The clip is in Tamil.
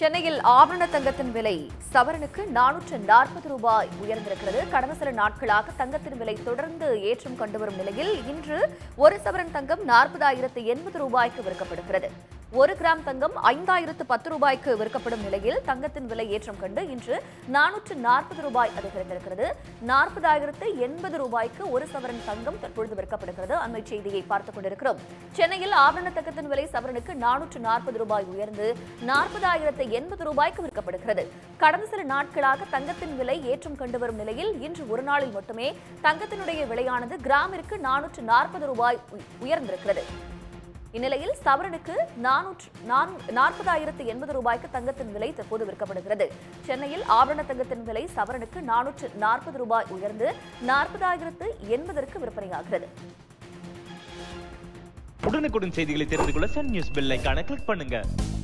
சென்னையில் ஆபரண தங்கத்தின் விலை சவரனுக்கு 440 ரூபாய் உயர்ந்திருக்கிறது. கடந்த சில நாட்களாக தங்கத்தின் விலை தொடர்ந்து ஏற்றம் கண்டு வரும் நிலையில் இன்று ஒரு சவரன் தங்கம் 40,080 ரூபாய்க்கு விற்கப்படுகிறது. ஒரு கிராம் தங்கம் 5,010 ரூபாய்க்கு விற்கப்படும் நிலையில் தங்கத்தின் விலை ஏற்றம் கண்டு இன்று 440 ரூபாய் அதிகரித்திருக்கிறது. 40,080 ரூபாய்க்கு ஒரு சவரன் தங்கம் தற்பொழுது விற்கப்படுகிறது. அண்மை செய்தியை பார்த்துக் கொண்டிருக்கிறோம். சென்னையில் ஆபரண தங்கத்தின் விலை சவரனுக்கு 440 ரூபாய் உயர்ந்து 40,080 ரூபாய்க்கு விற்கப்படுகிறது. கடந்த சில நாட்களாக தங்கத்தின் விலை ஏற்றம் கண்டு வரும் நிலையில் இன்று ஒரு நாளில் மட்டுமே தங்கத்தினுடைய விலையானது கிராமிற்கு 440 ரூபாய் உயர்ந்திருக்கிறது. இந்நிலையில் சவரனுக்கு 440,080 ரூபாய்க்கு தங்கத்தின் விலை தற்போது விற்கப்படுகிறது. சென்னையில் ஆபரண தங்கத்தின் விலை சவரனுக்கு 440 ரூபாய் உயர்ந்து 40,080க்கு விற்பனையாகிறது. உடனுக்குடன் செய்திகளை தெரிந்து கொள்ள சன் நியூஸ் பெல் ஐகானை கிளிக் பண்ணுங்க.